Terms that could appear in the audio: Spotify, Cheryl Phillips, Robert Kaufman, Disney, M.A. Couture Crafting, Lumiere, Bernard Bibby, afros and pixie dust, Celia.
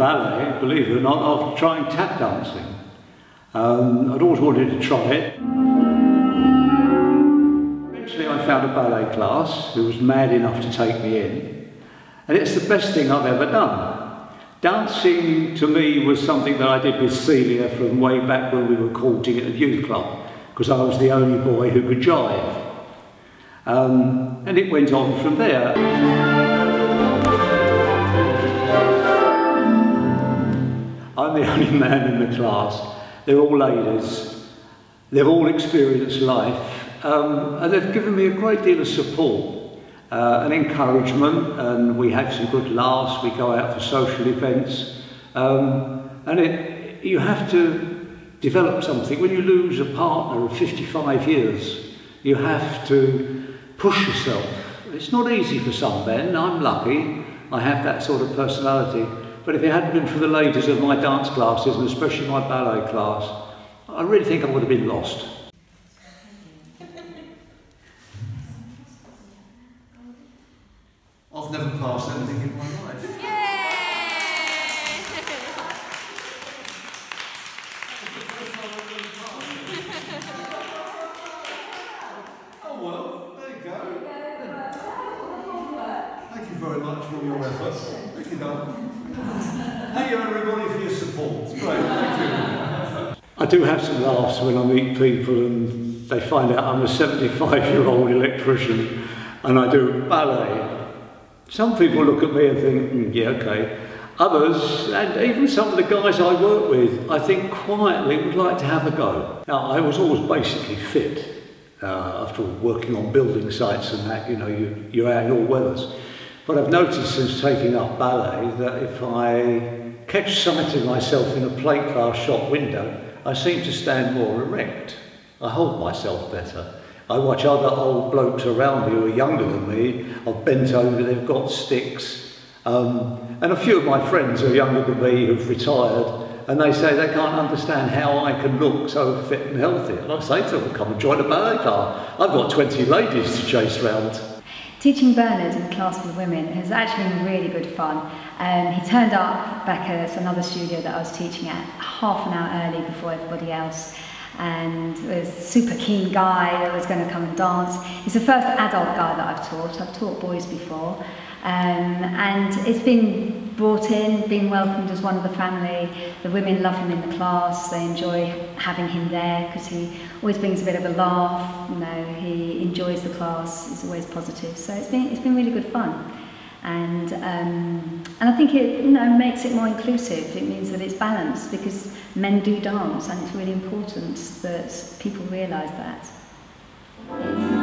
ballet, believe it or not, after trying tap dancing. I'd always wanted to try it. Eventually I found a ballet class who was mad enough to take me in, and it's the best thing I've ever done. Dancing to me was something that I did with Celia from way back when we were courting at the youth club, because I was the only boy who could jive. And it went on from there. I'm the only man in the class. They're all ladies. They've all experienced life. And they've given me a great deal of support and encouragement. And we have some good laughs. We go out for social events. You have to develop something. When you lose a partner of 55 years, you have to push yourself. It's not easy for some men. I'm lucky. I have that sort of personality. But if it hadn't been for the ladies of my dance classes, and especially my ballet class, I really think I would have been lost. I've never passed anything in my life. Yay! Oh well. Thank you very much for all your efforts. Thank you, darling. Thank you, everybody, for your support. It's great. Thank you. I do have some laughs when I meet people and they find out I'm a 75-year-old electrician and I do ballet. Some people look at me and think, yeah, okay. Others, and even some of the guys I work with, I think quietly would like to have a go. Now, I was always basically fit. After working on building sites and that, you know, you're out in all weathers. But I've noticed since taking up ballet that if I catch sight of myself in a plate glass shop window, I seem to stand more erect. I hold myself better. I watch other old blokes around me who are younger than me, are bent over, they've got sticks. And a few of my friends who are younger than me who've retired, and they say they can't understand how I can look so fit and healthy. And I say to them, come and join a ballet class. I've got 20 ladies to chase round. Teaching Bernard in Class with Women has actually been really good fun. He turned up back at another studio that I was teaching at half an hour early before everybody else, and was a super keen guy that was going to come and dance. He's the first adult guy that I've taught. I've taught boys before. And it's been brought in, been welcomed as one of the family. The women love him in the class, they enjoy having him there because he always brings a bit of a laugh, you know, he enjoys the class, he's always positive. So it's been really good fun. And I think it, you know, makes it more inclusive. It means that it's balanced because men do dance and it's really important that people realise that.